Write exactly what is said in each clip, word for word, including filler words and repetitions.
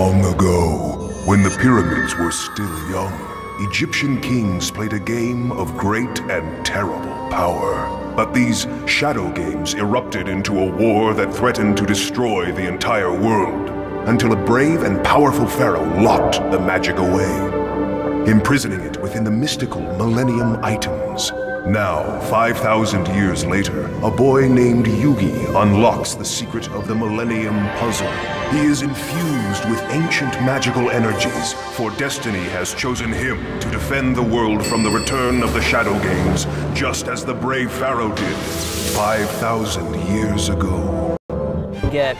Long ago, when the pyramids were still young, Egyptian kings played a game of great and terrible power. But these shadow games erupted into a war that threatened to destroy the entire world, until a brave and powerful pharaoh locked the magic away, imprisoning it within the mystical Millennium Items. Now, five thousand years later, a boy named Yugi unlocks the secret of the Millennium Puzzle. He is infused with ancient magical energies, for destiny has chosen him to defend the world from the return of the Shadow Games, just as the brave pharaoh did five thousand years ago. You get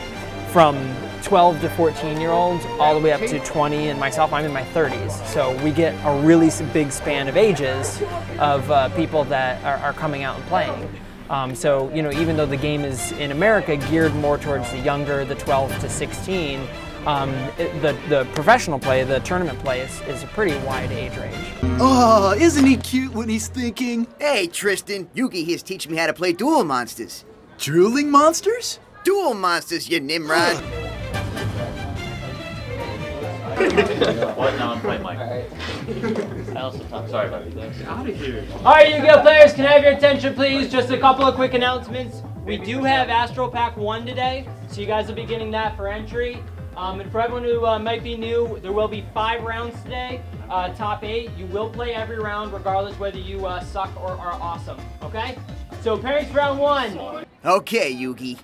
from twelve to fourteen year olds all the way up to twenty, and myself, I'm in my thirties. So we get a really big span of ages of uh, people that are, are coming out and playing. Um, so, you know, even though the game is in America geared more towards the younger, the twelve to sixteen, um, it, the, the professional play, the tournament play is, is a pretty wide age range. Oh, isn't he cute when he's thinking? Hey, Tristan, Yugi here's teaching me how to play Duel Monsters. Dueling Monsters? Duel Monsters, you nimrod. What? Now I'm playing Mike. I also talk. Sorry about you guys. Out of here. All right, Yu-Gi-Oh players, can I have your attention, please? Just a couple of quick announcements. We do have Astral Pack one today, so you guys will be getting that for entry. Um, and for everyone who uh, might be new, there will be five rounds today. Uh, top eight. You will play every round, regardless whether you uh, suck or are awesome. Okay? So, parents, round one. Okay, Yugi.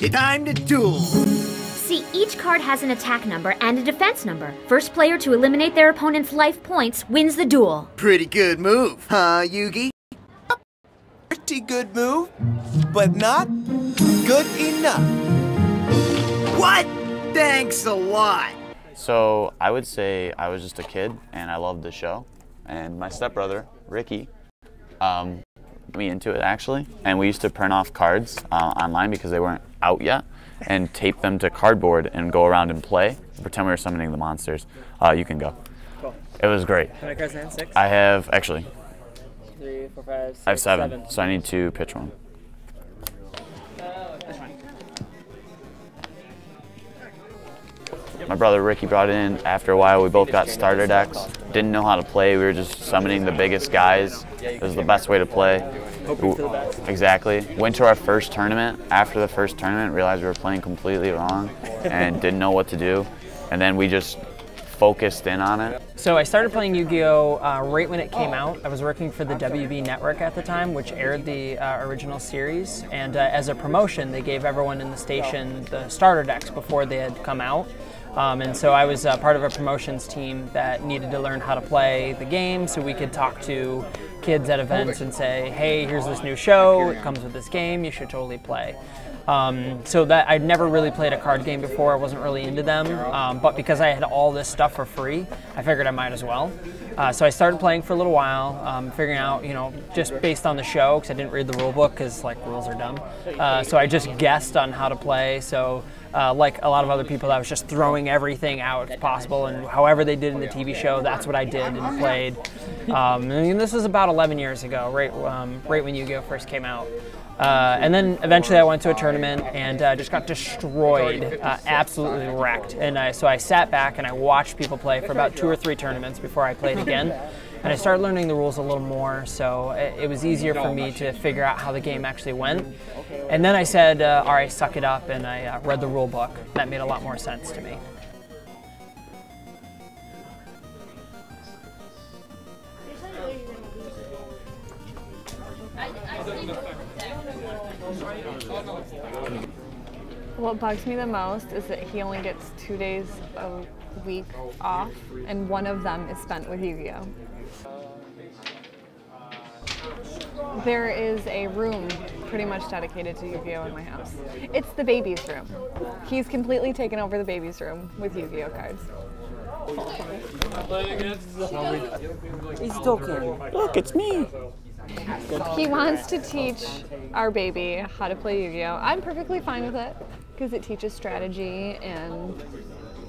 It's time to duel. See, each card has an attack number and a defense number. First player to eliminate their opponent's life points wins the duel. Pretty good move, huh, Yugi? Pretty good move, but not good enough. What? Thanks a lot. So I would say I was just a kid and I loved the show. And my stepbrother, Ricky, um, got me into it actually. And we used to print off cards uh, online because they weren't out yet, and tape them to cardboard and go around and play. Pretend we were summoning the monsters. Uh, you can go. Cool. It was great. How many cards in hand? Six? I have, actually. Three, four, five, six, I have seven, seven, so I need to pitch one. My brother Ricky brought it in. After a while, we both got starter decks. Didn't know how to play. We were just summoning the biggest guys. It was the best way to play. Exactly. Went to our first tournament. After the first tournament, realized we were playing completely wrong and didn't know what to do. And then we just focused in on it. So I started playing Yu-Gi-Oh! Uh, right when it came out. I was working for the W B Network at the time, which aired the uh, original series. And uh, as a promotion, they gave everyone in the station the starter decks before they had come out. Um, and so I was uh, part of a promotions team that needed to learn how to play the game so we could talk to kids at events and say, hey, here's this new show, it comes with this game, you should totally play. Um, so that I'd never really played a card game before, I wasn't really into them, um, but because I had all this stuff for free, I figured I might as well. Uh, so I started playing for a little while, um, figuring out, you know, just based on the show, because I didn't read the rule book, because like rules are dumb. Uh, so I just guessed on how to play. So uh, like a lot of other people, I was just throwing everything out if possible, and however they did in the T V show, that's what I did and played. Um, and this was about eleven years ago, right, um, right when Yu-Gi-Oh! First came out. Uh, and then eventually I went to a tournament and uh, just got destroyed, uh, absolutely wrecked. And I, so I sat back and I watched people play for about two or three tournaments before I played again. And I started learning the rules a little more, so it, it was easier for me to figure out how the game actually went. And then I said, uh, all right, suck it up, and I uh, read the rule book. That made a lot more sense to me. What bugs me the most is that he only gets two days a week off, and one of them is spent with Yu-Gi-Oh! There is a room pretty much dedicated to Yu-Gi-Oh! In my house. It's the baby's room. He's completely taken over the baby's room with Yu-Gi-Oh! Cards. He's talking. Look, it's me! He wants to teach our baby how to play Yu-Gi-Oh! I'm perfectly fine with it because it teaches strategy and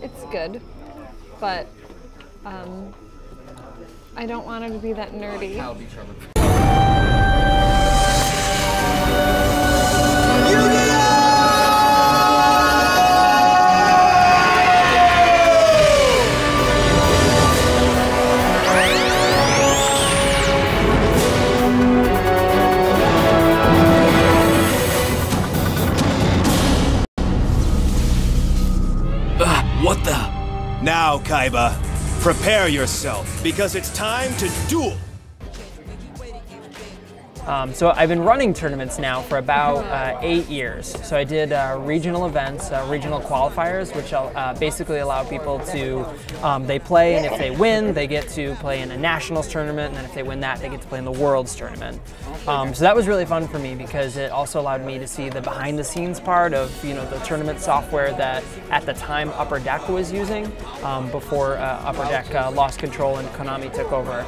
it's good, but um, I don't want him to be that nerdy. Yu-Gi-Oh! Now, Kaiba, prepare yourself, because it's time to duel! Um, so I've been running tournaments now for about uh, eight years. So I did uh, regional events, uh, regional qualifiers, which uh, basically allow people to, um, they play, and if they win, they get to play in a nationals tournament, and then if they win that, they get to play in the world's tournament. Um, so that was really fun for me because it also allowed me to see the behind the scenes part of, you know, the tournament software that at the time Upper Deck was using um, before uh, Upper Deck uh, lost control and Konami took over.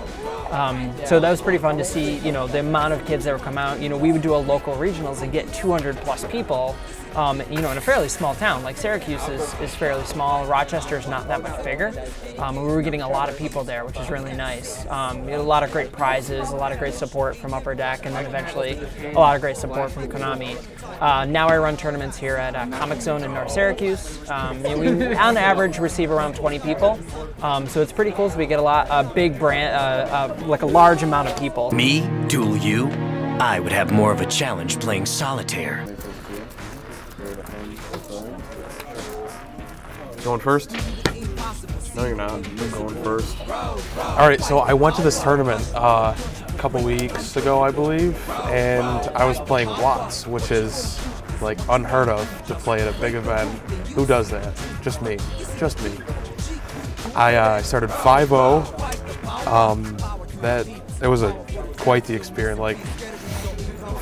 Um, so that was pretty fun to see, you know, the amount of kids that would come out. You know, we would do a local regionals and get two hundred plus people, um, you know, in a fairly small town. Like Syracuse is, is fairly small, Rochester's not that much bigger. Um, we were getting a lot of people there, which is really nice. Um, we had a lot of great prizes, a lot of great support from Upper Deck, and then eventually a lot of great support from Konami. Uh, now I run tournaments here at uh, Comic Zone in North Syracuse. Um, you know, we on average receive around twenty people, um, so it's pretty cool. So we get a lot, a big brand, uh, uh, like a large amount of people. Me, duel you. I would have more of a challenge playing solitaire. Going first? No, you're not. You're going first. All right, so I went to this tournament uh, a couple weeks ago, I believe, and I was playing Watts, which is like unheard of to play at a big event. Who does that? Just me. Just me. I uh, started five oh. Um, that it was a quite the experience, like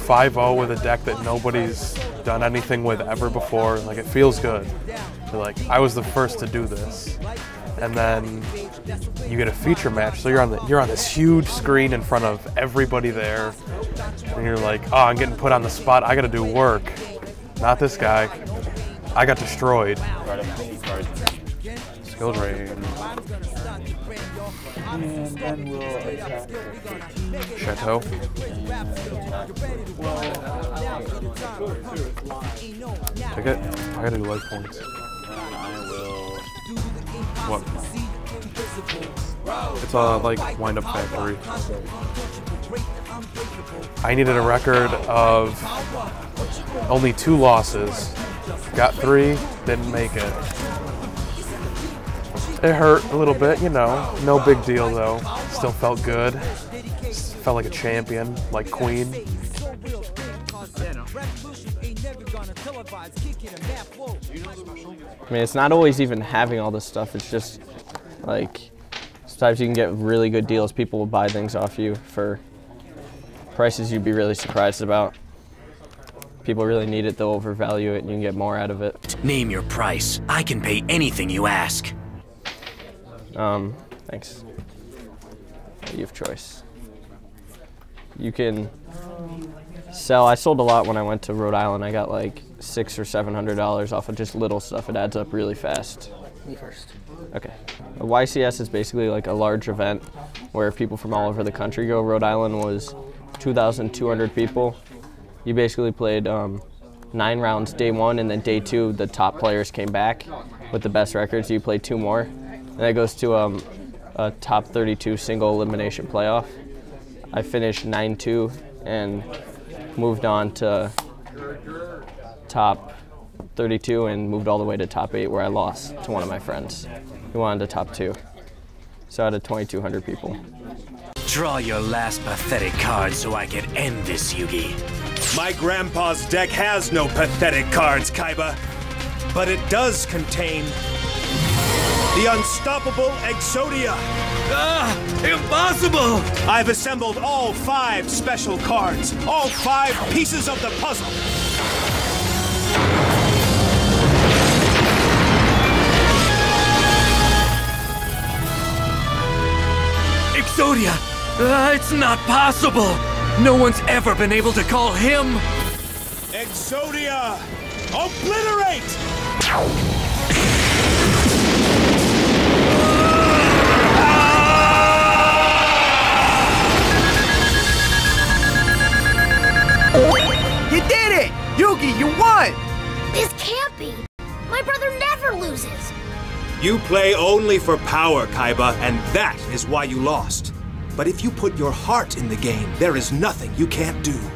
five oh with a deck that nobody's done anything with ever before. Like, it feels good. You're like, I was the first to do this. And then you get a feature match, so you're on the, you're on this huge screen in front of everybody there, and you're like, oh, I'm getting put on the spot. I got to do work. Not this guy. I got destroyed. Skill Drain. And then we'll attack Chateau. Take it. I gotta do life points. And I will. What? It's uh, like Wind Up Factory. I needed a record of only two losses. Got three, didn't make it. It hurt a little bit, you know. No big deal though. Still felt good. Felt like a champion, like Queen. I mean, it's not always even having all this stuff. It's just like sometimes you can get really good deals. People will buy things off you for prices you'd be really surprised about. People really need it, they'll overvalue it, and you can get more out of it. Name your price. I can pay anything you ask. Um, thanks. You have choice. You can sell. I sold a lot when I went to Rhode Island. I got like six or seven hundred dollars off of just little stuff. It adds up really fast. Me first. Okay. A Y C S is basically like a large event where people from all over the country go. Rhode Island was two thousand two hundred people. You basically played um, nine rounds day one, and then day two the top players came back with the best records. You played two more. And that goes to um, a top thirty-two single elimination playoff. I finished nine two and moved on to top thirty-two and moved all the way to top eight, where I lost to one of my friends. He wanted to top two. So out of twenty-two hundred people. Draw your last pathetic card so I can end this, Yugi. My grandpa's deck has no pathetic cards, Kaiba, but it does contain the unstoppable Exodia. Ah, impossible! I've assembled all five special cards, all five pieces of the puzzle. Exodia, uh, it's not possible. No one's ever been able to call him. Exodia, obliterate! You did it! Yugi, you won! This can't be! My brother never loses! You play only for power, Kaiba, and that is why you lost. But if you put your heart in the game, there is nothing you can't do.